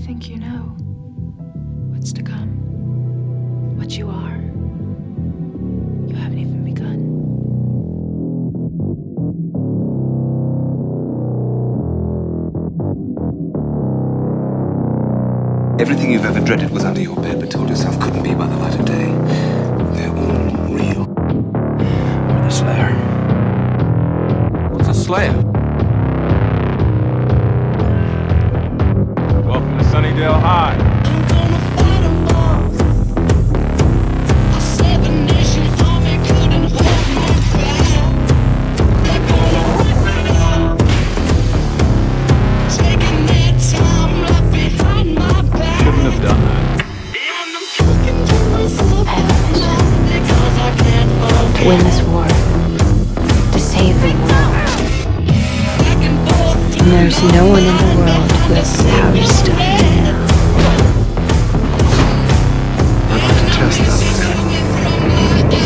You think you know what's to come, what you are. You haven't even begun. Everything you've ever dreaded was under your bed, but told yourself couldn't be by the light of day. They're all real. You're the Slayer. What's a Slayer? Welcome to Sunnydale High. I'm gonna fight 'em all. A 7 Nation Army couldn't hold my ground. They're gonna wipe it out. Taking their time right behind my back. Shouldn't have done that. And I'm talking to myself now because I can't hold back. To win this war, to save the world, and there's no one in the world who has the power to stop me now. I want to test that. Give us a kiss.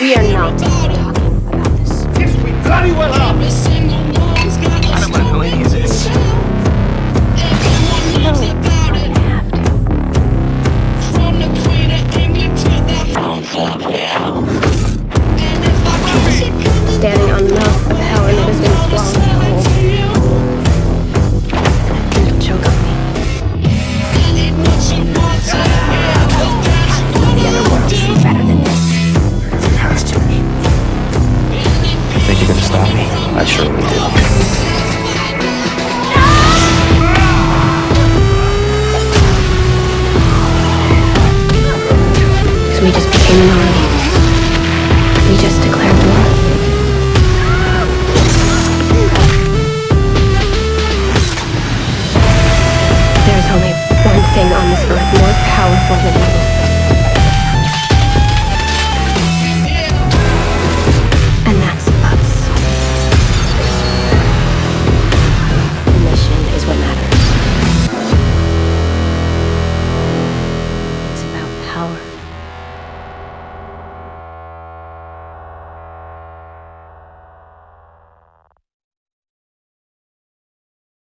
We are not talking about this. Yes, we bloody well are! I don't want to go any of this. Standing on the mouth of hell and it is going to swallow me whole. It'll choke on me. The other world is better than this. Think you're gonna stop me? I surely do. Because we just became an army.